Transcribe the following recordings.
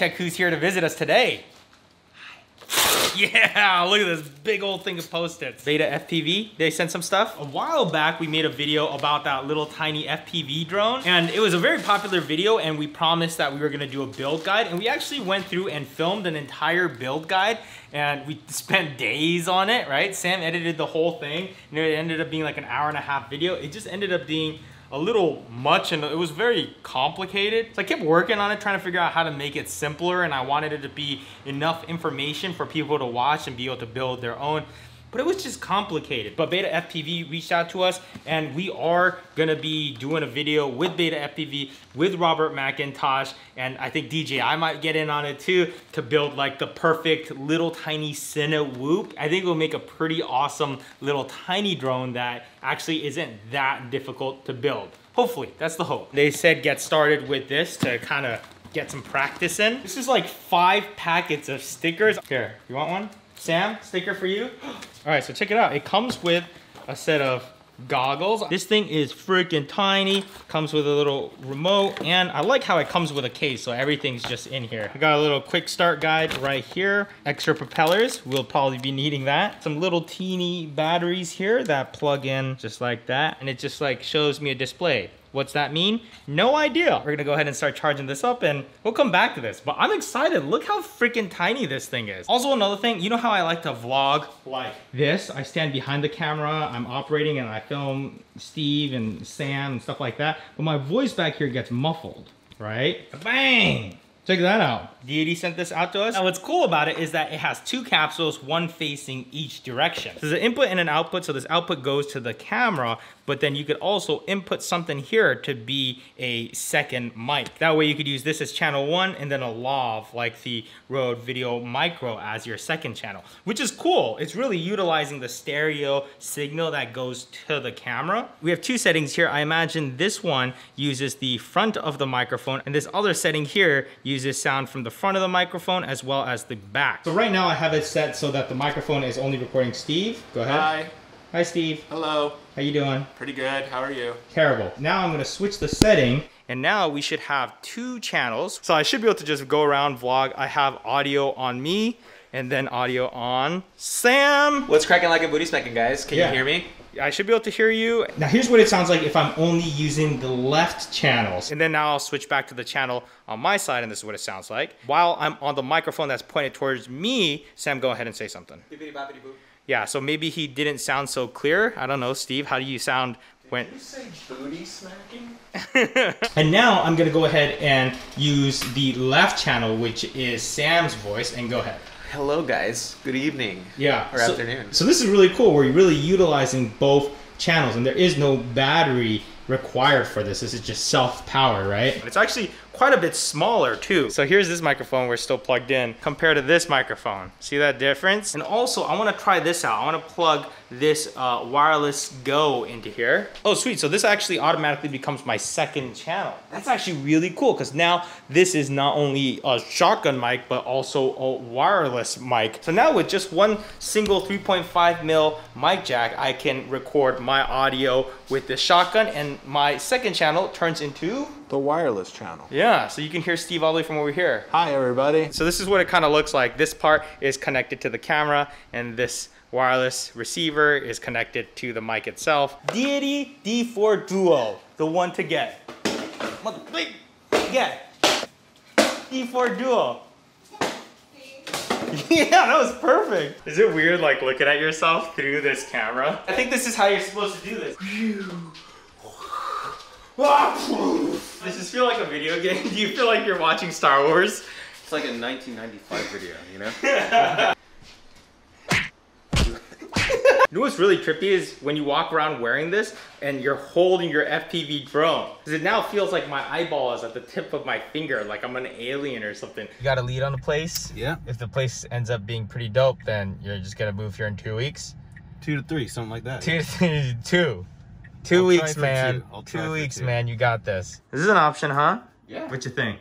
check who's here to visit us today. Yeah, look at this big old thing of Post-its. Beta FPV, they sent some stuff. A while back, we made a video about that little tiny FPV drone, and it was a very popular video, and we promised that we were gonna do a build guide, and we actually went through and filmed an entire build guide, and we spent days on it, right? Sam edited the whole thing, and it ended up being like an hour-and-a-half video. It just ended up being a little much, and it was very complicated. So I kept working on it, trying to figure out how to make it simpler, and I wanted it to be enough information for people to watch and be able to build their own. But it was just complicated. But Beta FPV reached out to us, and we are gonna be doing a video with Beta FPV, with Robert McIntosh, and I think DJI might get in on it too, to build like the perfect little tiny CineWhoop. I think it will make a pretty awesome little tiny drone that actually isn't that difficult to build. Hopefully, that's the hope. They said get started with this to kind of get some practice in. This is like 5 packets of stickers. Here, you want one? Sam, sticker for you. All right, so check it out. It comes with a set of goggles. This thing is freaking tiny. Comes with a little remote, and I like how it comes with a case, so everything's just in here. I got a little quick start guide right here. Extra propellers, we'll probably be needing that. Some little teeny batteries here that plug in just like that, and it just like shows me a display. What's that mean? No idea. We're gonna go ahead and start charging this up, and we'll come back to this, but I'm excited. Look how freaking tiny this thing is. Also, another thing, you know how I like to vlog like this? I stand behind the camera, I'm operating, and I film Steve and Sam and stuff like that, but my voice back here gets muffled, right? Bang! Check that out. Deity sent this out to us. Now what's cool about it is that it has 2 capsules, one facing each direction. There's an input and an output, so this output goes to the camera, but then you could also input something here to be a second mic. That way you could use this as channel 1 and then a lav like the Rode Video Micro as your second channel, which is cool. It's really utilizing the stereo signal that goes to the camera. We have 2 settings here. I imagine this one uses the front of the microphone, and this other setting here uses sound from the front of the microphone as well as the back. So right now I have it set so that the microphone is only recording Steve. Go ahead. Hi. Hi, Steve. Hello. How you doing? Pretty good. How are you? Terrible. Now I'm gonna switch the setting, and now we should have 2 channels. So I should be able to just go around vlog. I have audio on me and then audio on Sam. What's cracking like a booty smacking, guys? Can you hear me? I should be able to hear you. Now here's what it sounds like if I'm only using the left channels. And then now I'll switch back to the channel on my side, and this is what it sounds like. While I'm on the microphone that's pointed towards me, Sam, go ahead and say something. Bippity boppity boop. Yeah, so maybe he didn't sound so clear. I don't know, Steve, how do you sound? Did you say booty smacking? And now I'm gonna go ahead and use the left channel, which is Sam's voice, and go ahead. Hello guys, good evening. Yeah. Or afternoon. So this is really cool. We're really utilizing both channels, and there is no battery required for this. This is just self-power, right? It's actually quite a bit smaller too. So here's this microphone we're still plugged in compared to this microphone. See that difference? And also I wanna try this out. I wanna plug this Wireless Go into here. Oh sweet, so this actually automatically becomes my second channel. That's actually really cool, because now this is not only a shotgun mic, but also a wireless mic. So now with just one single 3.5 mil mic jack, I can record my audio with the shotgun, and my second channel turns into the wireless channel. Yeah, so you can hear Steve all the way from over here. Hi, everybody. So this is what it kind of looks like. This part is connected to the camera, and this wireless receiver is connected to the mic itself. Deity D4 Duo, the one to get. D4 Duo. Yeah, that was perfect. Is it weird, like, looking at yourself through this camera? I think this is how you're supposed to do this. Does this feel like a video game? Do you feel like you're watching Star Wars? It's like a 1995 video, you know? You know what's really trippy is when you walk around wearing this and you're holding your FPV drone. Because it now feels like my eyeball is at the tip of my finger, like I'm an alien or something. You got a lead on the place? Yeah. If the place ends up being pretty dope, then you're just gonna move here in 2 weeks? 2 to 3, something like that. 2 to 3, 2. 2 weeks, man. 2 weeks, man. You got this. This is an option, huh? Yeah. What you think?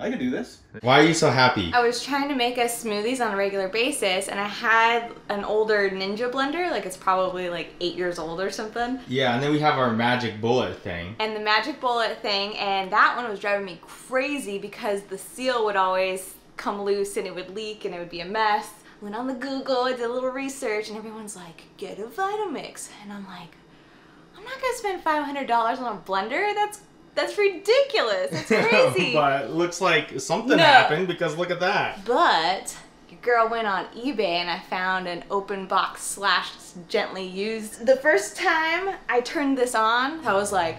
I can do this. Why are you so happy? I was trying to make us smoothies on a regular basis, and I had an older Ninja blender, like it's probably like 8 years old or something. Yeah, and then we have our Magic Bullet thing. And the Magic Bullet thing, and that one was driving me crazy because the seal would always come loose and it would leak and it would be a mess. Went on the Google, I did a little research, and everyone's like, get a Vitamix. And I'm like, I'm not gonna spend $500 on a blender, that's ridiculous. That's crazy. But it looks like something happened because look at that. But your girl went on eBay and I found an open box slash gently used. The first time I turned this on, I was like,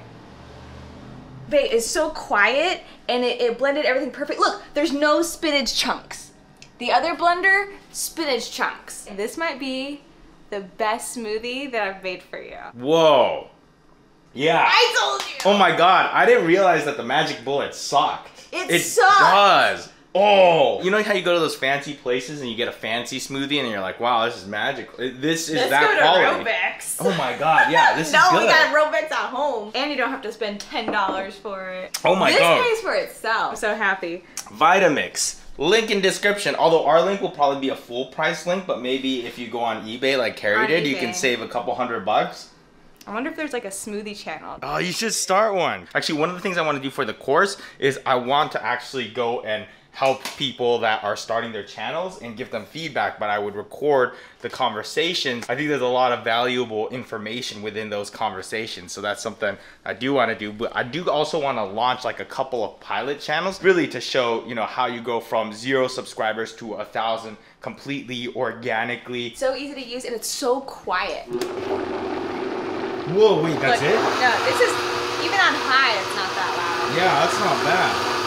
babe, it's so quiet and it blended everything perfect. Look, there's no spinach chunks. The other blender, spinach chunks. This might be the best smoothie that I've made for you. Whoa. Yeah. I told you. Oh my god, I didn't realize that the Magic Bullet sucked. It sucks. Does. Oh. You know how you go to those fancy places and you get a fancy smoothie and you're like, wow, this is magical. This is that quality. Oh my god, yeah, this is good. No, we got Robex at home. And you don't have to spend $10 for it. Oh my god. This pays for itself. I'm so happy. Vitamix. Link in description, although our link will probably be a full price link, but maybe if you go on eBay like Carrie did, you can save a couple $100. I wonder if there's like a smoothie channel. Oh, you should start one. Actually, one of the things I want to do for the course is I want to actually go and help people that are starting their channels and give them feedback, but I would record the conversations. I think there's a lot of valuable information within those conversations, so that's something I do want to do. But I do also want to launch like a couple of pilot channels, really to show, you know, how you go from 0 subscribers to 1,000 completely organically. So easy to use and it's so quiet. Whoa, wait, that's it? No, this is, even on high, it's not that loud. Yeah, that's not bad.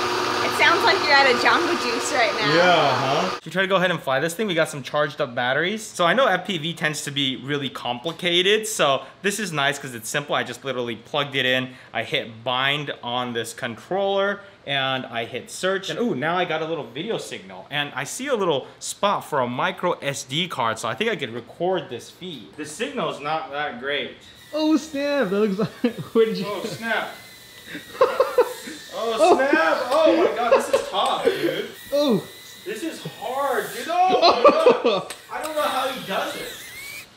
It sounds like you're at a Jamba Juice right now. Yeah, huh? Should we try to go ahead and fly this thing? We got some charged up batteries. So I know FPV tends to be really complicated, so this is nice because it's simple. I just literally plugged it in. I hit bind on this controller and I hit search. And ooh, now I got a little video signal. And I see a little spot for a micro SD card, so I think I could record this feed. The signal's not that great. Oh snap, that looks like... Oh snap. Oh snap! Oh my god, this is tough, dude. Oh, this is hard, dude. Oh, I don't know how he does it.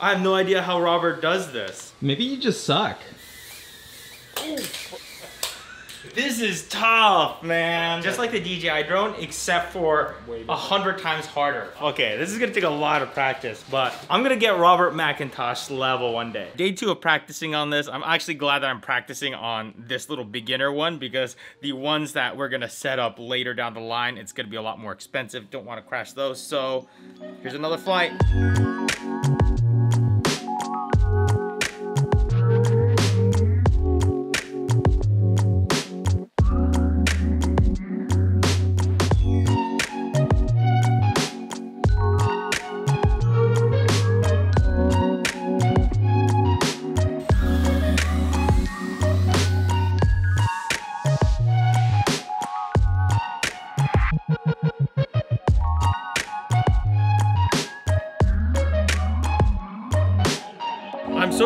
I have no idea how Robert does this. Maybe you just suck. Ooh. This is tough, man. Just like the DJI drone, except for 100 times harder. Okay, this is gonna take a lot of practice, but I'm gonna get Robert McIntosh level one day. Day 2 of practicing on this. I'm actually glad that I'm practicing on this little beginner one because the ones that we're gonna set up later down the line, it's gonna be a lot more expensive. Don't wanna crash those, so here's another flight.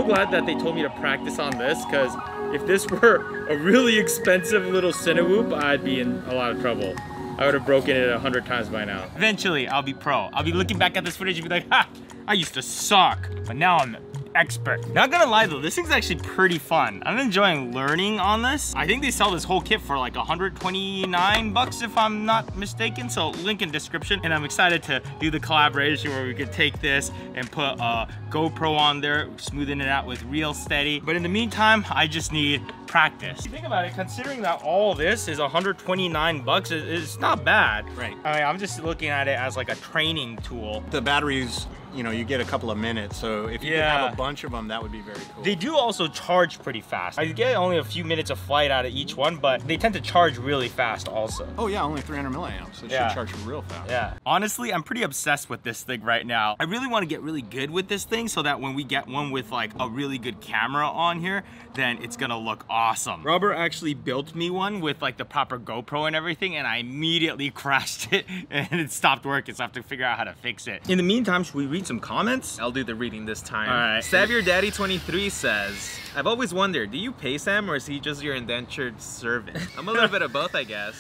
Glad that they told me to practice on this because if this were a really expensive little CineWhoop, I'd be in a lot of trouble. I would have broken it 100 times by now. Eventually, I'll be pro. I'll be looking back at this footage and be like, ha, I used to suck, but now I'm expert. Not gonna lie though, this thing's actually pretty fun. I'm enjoying learning on this. I think they sell this whole kit for like $129 if I'm not mistaken, so link in description. And I'm excited to do the collaboration where we could take this and put a GoPro on there, smoothing it out with Real Steady. But in the meantime, I just need practice. Think about it, considering that all this is $129, it's not bad. Right. I mean, I'm just looking at it as like a training tool. The batteries, you know, you get a couple of minutes, so if you could have a bunch of them, that would be very cool. They do also charge pretty fast. I get only a few minutes of flight out of each one, but they tend to charge really fast also. Oh yeah, only 300 milliamps, so it should charge real fast. Yeah. Honestly, I'm pretty obsessed with this thing right now. I really want to get really good with this thing so that when we get one with like a really good camera on here, then it's gonna look awesome. awesome. Robert actually built me one with like the proper GoPro and everything, and I immediately crashed it and it stopped working, so I have to figure out how to fix it. In the meantime, should we read some comments? I'll do the reading this time. All right. Savior Daddy 23 says, I've always wondered, do you pay Sam or is he just your indentured servant? I'm a little bit of both, I guess.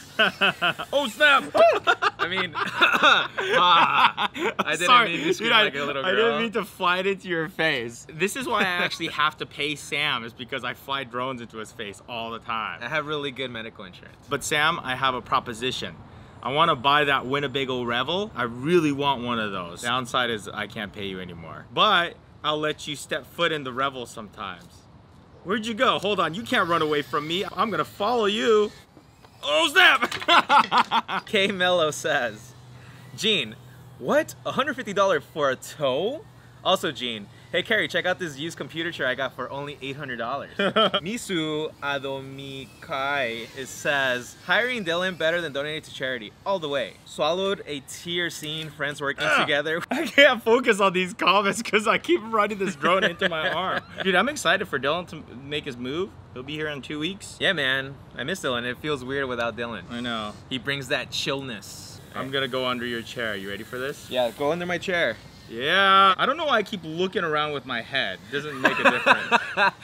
Oh snap! I mean, I didn't mean to scream like a little girl. I didn't mean to fly it into your face. This is why I actually have to pay Sam, is because I fly drones into his face all the time. I have really good medical insurance. But Sam, I have a proposition. I want to buy that Winnebago Revel. I really want one of those. Downside is I can't pay you anymore. But I'll let you step foot in the Revel sometimes. Where'd you go? Hold on, you can't run away from me. I'm gonna follow you. Oh snap! K Mello says, Gene, what? $150 for a tow? Also Gene, hey Carrie, check out this used computer chair I got for only $800. Misu Adomikai says, hiring Dylan better than donating to charity, all the way. Swallowed a tear seeing friends working together. I can't focus on these comments because I keep running this drone into my arm. Dude, I'm excited for Dylan to make his move. He'll be here in 2 weeks. Yeah man, I miss Dylan. It feels weird without Dylan. I know. He brings that chillness. Right. I'm gonna go under your chair. You ready for this? Yeah, go under my chair. Yeah, I don't know why I keep looking around with my head. It doesn't make a difference.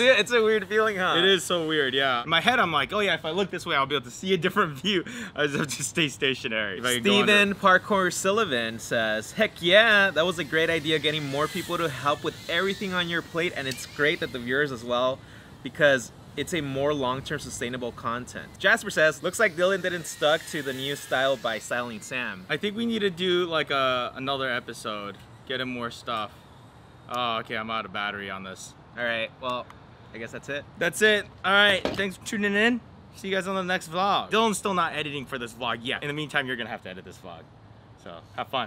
It's a weird feeling, huh? It is so weird, yeah. In my head, I'm like, oh yeah, if I look this way, I'll be able to see a different view. I just have to stay stationary. Steven Parkour Sullivan says, heck yeah, that was a great idea, getting more people to help with everything on your plate, and it's great that the viewers as well, because it's a more long-term sustainable content. Jasper says, looks like Dylan didn't stuck to the new style by styling Sam. I think we need to do like another episode, get him more stuff. Oh, okay, I'm out of battery on this. All right, well, I guess that's it. That's it. All right, thanks for tuning in. See you guys on the next vlog. Dylan's still not editing for this vlog yet. In the meantime, you're gonna have to edit this vlog. So have fun.